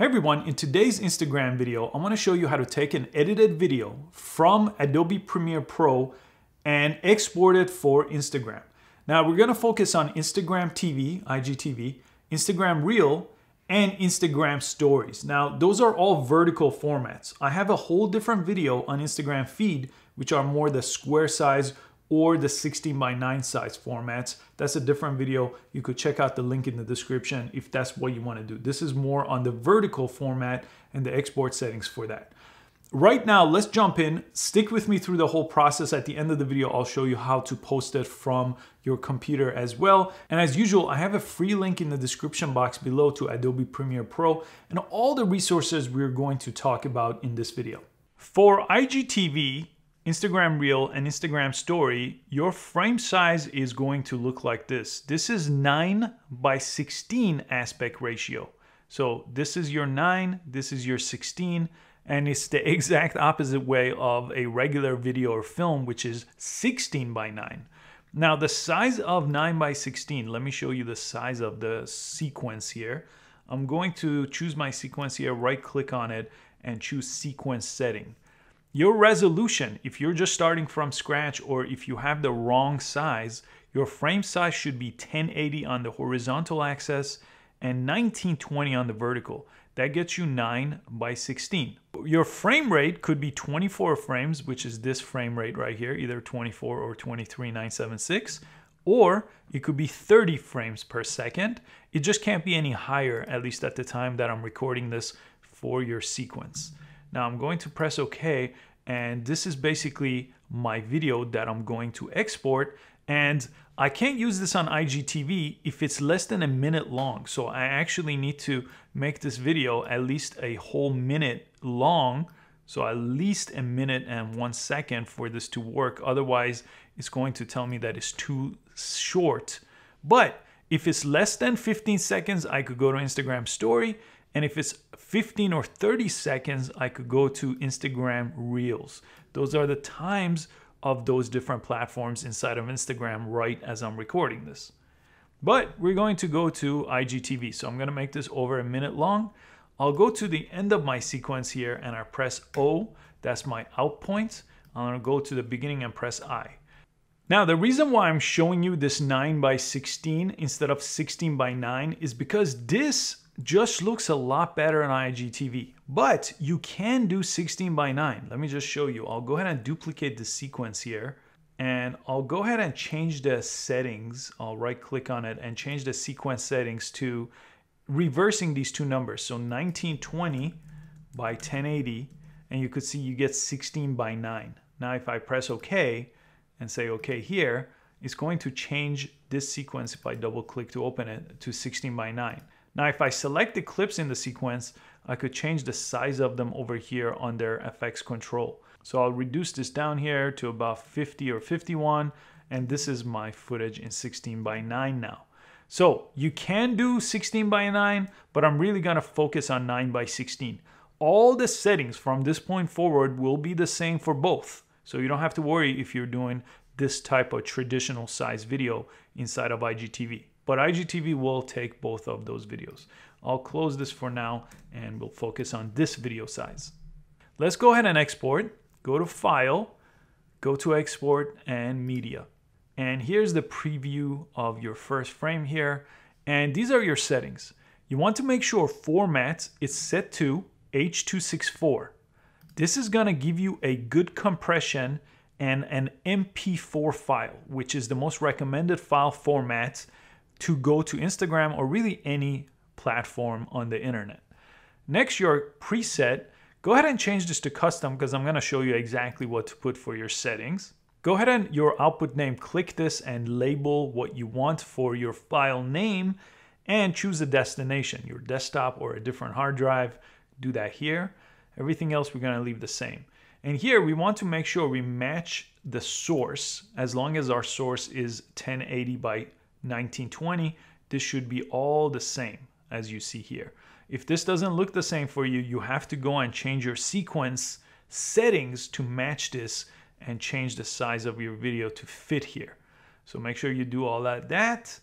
Hey everyone, in today's Instagram video, I'm gonna show you how to take an edited video from Adobe Premiere Pro and export it for Instagram. Now we're gonna focus on Instagram TV, IGTV, Instagram Reel, and Instagram Stories. Now those are all vertical formats. I have a whole different video on Instagram feed, which are more the square size or the 16:9 size formats. That's a different video. You could check out the link in the description if that's what you want to do. This is more on the vertical format and the export settings for that. Right now, let's jump in. Stick with me through the whole process. At the end of the video, I'll show you how to post it from your computer as well. And as usual, I have a free link in the description box below to Adobe Premiere Pro and all the resources we're going to talk about in this video. For IGTV, Instagram Reel, and Instagram Story, your frame size is going to look like this. This is 9:16 aspect ratio. So this is your 9, this is your 16, and it's the exact opposite way of a regular video or film, which is 16:9. Now the size of 9:16, let me show you the size of the sequence here. I'm going to choose my sequence here, right click on it, and choose sequence setting. Your resolution, if you're just starting from scratch or if you have the wrong size, your frame size should be 1080 on the horizontal axis and 1920 on the vertical. That gets you 9:16. Your frame rate could be 24 frames, which is this frame rate right here, either 24 or 23,976, or it could be 30 frames per second. It just can't be any higher, at least at the time that I'm recording this for your sequence. Now I'm going to press OK, and this is basically my video that I'm going to export, and I can't use this on IGTV if it's less than a minute long. So I actually need to make this video at least a whole minute long, so at least a minute and 1 second for this to work. Otherwise, it's going to tell me that it's too short. But if it's less than 15 seconds, I could go to Instagram Story. And if it's 15 or 30 seconds, I could go to Instagram Reels. Those are the times of those different platforms inside of Instagram right as I'm recording this. But we're going to go to IGTV. So I'm going to make this over a minute long. I'll go to the end of my sequence here and I press O. That's my out point. I'm going to go to the beginning and press I. Now, the reason why I'm showing you this 9:16 instead of 16:9 is because this just looks a lot better on IGTV, but you can do 16:9. Let me just show you. I'll go ahead and duplicate the sequence here, and I'll go ahead and change the settings. I'll right click on it and change the sequence settings to reversing these two numbers. So 1920 by 1080, and you could see you get 16:9. Now if I press OK and say OK here, it's going to change this sequence if I double click to open it to 16:9. Now, if I select the clips in the sequence, I could change the size of them over here under FX control. So I'll reduce this down here to about 50 or 51, and this is my footage in 16:9 now. So you can do 16:9, but I'm really gonna focus on 9:16. All the settings from this point forward will be the same for both. So you don't have to worry if you're doing this type of traditional size video inside of IGTV. But IGTV will take both of those videos. I'll close this for now and we'll focus on this video size. Let's go ahead and export. Go to File, go to Export and Media. And here's the preview of your first frame here. And these are your settings. You want to make sure format is set to H.264. This is going to give you a good compression and an MP4 file, which is the most recommended file format to go to Instagram or really any platform on the internet. Next, your preset, go ahead and change this to custom because I'm gonna show you exactly what to put for your settings. Go ahead and your output name, click this and label what you want for your file name and choose a destination, your desktop or a different hard drive, do that here. Everything else we're gonna leave the same. And here we want to make sure we match the source. As long as our source is 1080 by 1920, this should be all the same as you see here. If this doesn't look the same for you, you have to go and change your sequence settings to match this and change the size of your video to fit here. So make sure you do all that.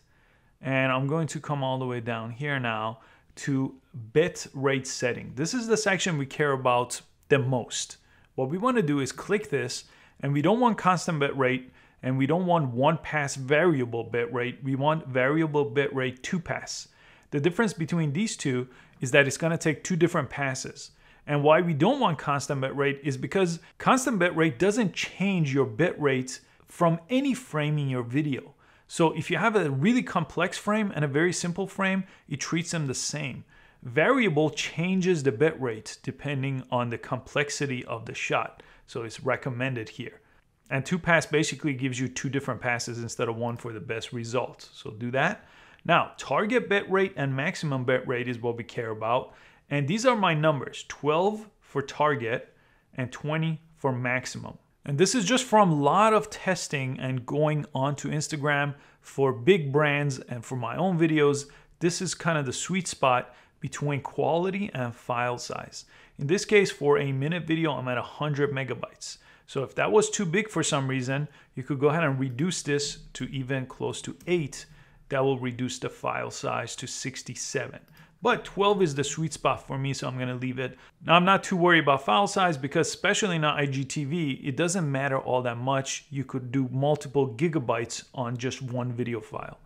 And I'm going to come all the way down here now to bit rate setting. This is the section we care about the most. What we want to do is click this, and we don't want constant bit rate, and we don't want one pass variable bit rate. We want variable bit rate two pass. The difference between these two is that it's going to take two different passes. And why we don't want constant bit rate is because constant bit rate doesn't change your bit rate from any frame in your video. So if you have a really complex frame and a very simple frame, it treats them the same. Variable changes the bit rate depending on the complexity of the shot. So it's recommended here. And two pass basically gives you two different passes instead of one for the best result. So do that. Now, target bit rate and maximum bit rate is what we care about. And these are my numbers, 12 for target and 20 for maximum. And this is just from a lot of testing and going onto Instagram for big brands and for my own videos. This is kind of the sweet spot between quality and file size. In this case, for a minute video, I'm at 100 megabytes. So if that was too big for some reason, you could go ahead and reduce this to even close to 8. That will reduce the file size to 67. But 12 is the sweet spot for me, so I'm going to leave it. Now, I'm not too worried about file size because especially in IGTV, it doesn't matter all that much. You could do multiple gigabytes on just one video file.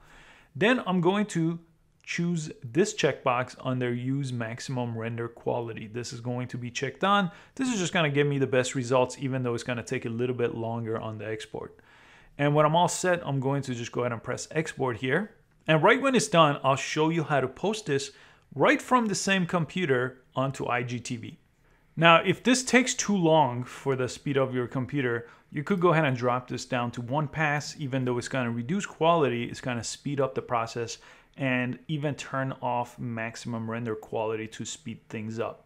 Then I'm going to choose this checkbox under Use Maximum Render Quality. This is going to be checked on. This is just going to give me the best results, even though it's going to take a little bit longer on the export. And when I'm all set, I'm going to just go ahead and press export here. And right when it's done, I'll show you how to post this right from the same computer onto IGTV. Now, if this takes too long for the speed of your computer, you could go ahead and drop this down to one pass. Even though it's going to reduce quality, it's going to speed up the process and even turn off maximum render quality to speed things up.